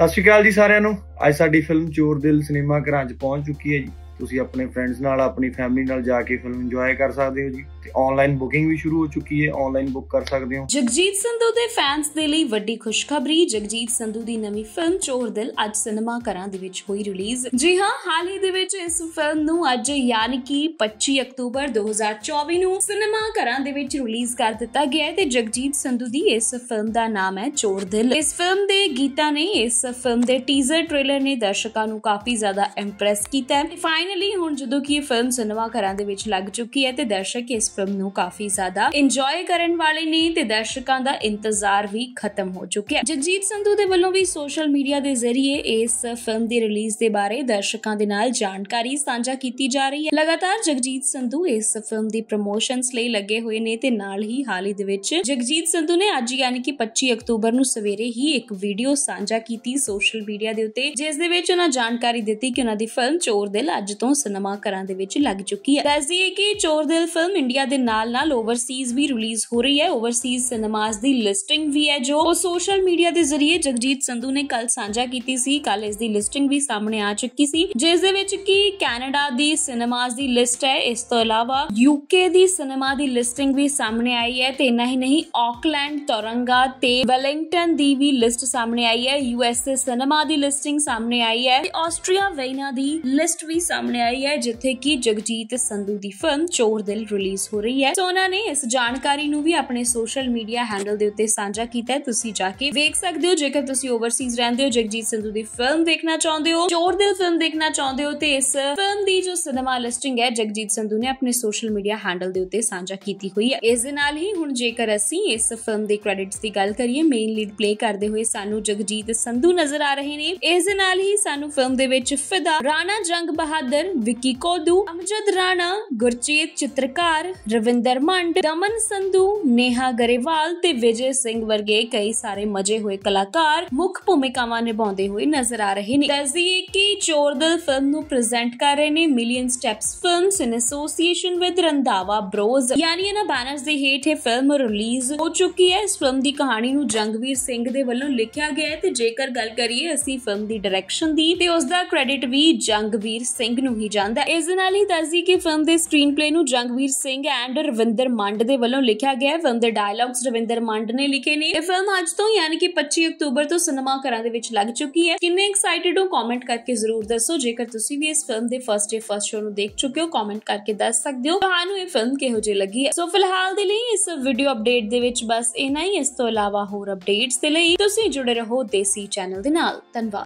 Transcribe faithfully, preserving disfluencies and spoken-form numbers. ਸਤਿ ਸ਼੍ਰੀ ਅਕਾਲ ਜੀ ਸਾਰਿਆਂ ਨੂੰ। ਅੱਜ ਸਾਡੀ ਫਿਲਮ ਚੋਰ ਦਿਲ ਸਿਨੇਮਾ ਘਰਾਂ 'ਚ ਪਹੁੰਚ ਚੁੱਕੀ ਹੈ ਜੀ। ਤੁਸੀਂ ਆਪਣੇ ਫਰੈਂਡਸ ਨਾਲ ਆਪਣੀ ਫੈਮਿਲੀ ਨਾਲ ਜਾ ਕੇ ਫਿਲਮ ਇੰਜੋਏ ਕਰ ਸਕਦੇ ਹੋ ਜੀ ਤੇ ਆਨਲਾਈਨ ਬੁਕਿੰਗ ਵੀ ਸ਼ੁਰੂ ਹੋ ਚੁੱਕੀ ਹੈ, ਆਨਲਾਈਨ ਬੁੱਕ ਕਰ ਸਕਦੇ ਹੋ। ਜਗਜੀਤ ਸੰਧੂ ਦੇ ਫੈਨਸ ਦੇ ਲਈ ਵੱਡੀ ਖੁਸ਼ਖਬਰੀ, ਜਗਜੀਤ ਸੰਧੂ ਦੀ ਨਵੀਂ ਫਿਲਮ ਚੋਰ ਦਿਲ ਅੱਜ ਸਿਨੇਮਾ ਘਰਾਂ ਦੇ ਵਿੱਚ ਹੋਈ ਰਿਲੀਜ਼। ਜੀ ਹਾਂ, ਹਾਲ ਹੀ ਦੇ ਵਿੱਚ ਇਸ ਫਿਲਮ ਨੂੰ ਅੱਜ ਯਾਨੀ ਕਿ ਪੱਚੀ ਅਕਤੂਬਰ ਦੋ ਹਜ਼ਾਰ ਚੌਵੀ ਨੂੰ ਸਿਨੇਮਾ ਘਰਾਂ ਦੇ ਵਿੱਚ ਰਿਲੀਜ਼ ਕਰ ਦਿੱਤਾ ਗਿਆ ਹੈ ਤੇ ਜਗਜੀਤ ਸੰਧੂ ਦੀ ਇਸ ਫਿਲਮ ਦਾ ਨਾਮ ਹੈ ਚੋਰ ਦਿਲ। ਇਸ ਫਿਲਮ ਦੇ ਗੀਤਾਂ ਨੇ, ਇਸ ਫਿਲਮ ਦੇ ਟੀਜ਼ਰ ਟ੍ਰੇਲਰ ਨੇ ਦਰਸ਼ਕਾਂ ਨੂੰ ਕਾਫੀ ਜ਼ਿਆਦਾ ਇੰਪ੍ਰੈਸ ਕੀਤਾ ਹੈ। फाइनली हुण जदों की फिल्म सिनेमा घरां दे विच लग चुकी है ते दर्शक इस फिल्म नूं काफी ज्यादा इंजॉय करन वाले ने ते दर्शकां दा इंतजार भी खत्म हो चुका है। जगजीत संधू दे वल्लों भी सोशल मीडिया दे जरिए इस फिल्म दी रिलीज दे बारे दर्शकां दे नाल जानकारी साझा कीती जा रही है। लगातार जगजीत संधू इस फिल्म दी प्रमोशनस लई लगे हुए ने ते नाल ही हाल ही दे विच जगजीत संधू ने अज यानी कि पच्चीस अक्तूबर नूं सवेरे ही एक वीडियो साझा कीती सोशल मीडिया दे उत्ते, जिस दे विच उन्हां जानकारी दित्ती कि उन्हां दी फिल्म चोर दिल ਅੱਜ ਤੋਂ ਸਿਨੇਮਾ ਘਰਾਂ ਦੇ ਵਿੱਚ ਲੱਗ ਚੁੱਕੀ ਹੈ। ਦੱਸ ਦਈਏ ਕਿ ਚੋਰ ਦਿਲ ਫਿਲਮ ਇੰਡੀਆ ਦੇ ਨਾਲ ਨਾਲ ਓਵਰਸੀਜ਼ ਵੀ ਰਿਲੀਜ਼ ਹੋ ਰਹੀ ਹੈ। ਓਵਰਸੀਜ਼ ਸਿਨੇਮਾਸ ਦੀ ਲਿਸਟਿੰਗ ਵੀ ਹੈ ਜੋ ਉਹ ਸੋਸ਼ਲ ਮੀਡੀਆ ਦੇ ਜ਼ਰੀਏ ਜਗਜੀਤ ਸੰਧੂ ਨੇ ਕੱਲ ਸਾਂਝਾ ਕੀਤੀ ਸੀ। ਕੱਲ ਇਸ ਦੀ ਲਿਸਟਿੰਗ ਵੀ ਸਾਹਮਣੇ ਆ ਚੁੱਕੀ ਸੀ, ਜਿਸ ਦੇ ਵਿੱਚ ਕਿ ਕੈਨੇਡਾ ਦੀ ਸਿਨੇਮਾਸ ਦੀ ਲਿਸਟ ਹੈ। ਇਸ ਤੋਂ ਇਲਾਵਾ ਯੂਕੇ ਦੀ ਸਿਨੇਮਾ ਦੀ ਲਿਸਟਿੰਗ ਵੀ ਸਾਹਮਣੇ ਆਈ ਹੈ ਤੇ ਇੰਨਾ ਹੀ ਨਹੀਂ ਆਕਲੈਂਡ, ਟੋਰੰਗਾ ਤੇ ਵੈਲਿੰਗਟਨ ਦੀ ਵੀ ਲਿਸਟ ਸਾਹਮਣੇ ਆਈ ਹੈ। ਯੂ ਐਸ ਏ ਸਿਨੇਮਾ ਦੀ ਲਿਸਟਿੰਗ ਸਾਹਮਣੇ ਆਈ ਹੈ ਤੇ ਆਸਟਰੀਆ ਵੇਨਾ ਦੀ ਲਿਸਟ ਵੀ सामने आई है जिथे कि जगजीत संधू की फिल्म चोर दिल रिलीज हो रही है। तो उन्होंने इस जानकारी नूं भी अपने सोशल मीडिया हैंडल दे उत्ते सांझा कीता है, तुसीं जाके देख सकदे हो। जेकर तुसीं ओवरसीज रहिंदे हो, जगजीत संधू की फिल्म देखना चाहते हो, चोर दिल फिल्म देखना चाहते हो तो इस फिल्म की जो सिनेमा लिस्टिंग है जगजीत संधू ने अपने सोशल मीडिया हैंडल दे उत्ते सांझा कीती हुई है। इस दे नाल ही हुण जेकर असीं इस फिल्म दे क्रेडिट्स की गल करिए, मेन लीड प्ले करते हुए सानू जगजीत संधू नजर आ रहे ने। इस दे नाल ही सानू फिल्म दे विच फिदा, राणा जंग बहादुर, विकी कोडू, अमजद राणा, गुरचित चित्रकार, रविंदर मंड, दमन संधू, नेहा गरेवाल ते विजय सिंह वर्गे कई सारे मजे हुए कलाकार मुख्य भूमिकावां निभाते हुए नजर आ रहे हैं। दस दिए कि चोर दिल फिल्म को प्रेजेंट कर रहे हैं million steps films in association with Randhawa bros, यानी इन्हां बैनर्स दे हेठ ये फिल्म रिलीज हो चुकी है। इस फिल्म की कहानी नूं जंगवीर सिंह दे वल्लों लिखिया गया है। जेकर गल करिए असीं फिल्म की डायरेक्शन की ते उसका क्रेडिट भी जंगवीर सिंह ही जाता है। इस नाल ही दस दी कि फिल्म के स्क्रीन प्ले नूं जंगवीर सिंह एंड रविंदर मंड दे वल्लों लिखिया गया है। फिल्म दे डायलॉग्स रविंदर मंड ने लिखे ने। फिल्म अज तो यानी कि पच्चीस अक्तूबर तो सिनेमा घरां दे विच लग चुकी है। किन्ने एक्साइटेड हो कमेंट करके जरूर दसो। जेकर तुसीं भी इस फिल्म दे फर्स्ट डे फर्स्ट शो नूं देख चुके हो कमेंट करके दस सकदे हो तुहानूं ये फिल्म किहो जी लगी है। सो फिलहाल दे लई इस वीडियो अपडेट दे विच बस इन्ना ही। इस तों इलावा होर अपडेट्स दे लई तुसीं जुड़े रहो देसी चैनल दे नाल। धन्नवाद।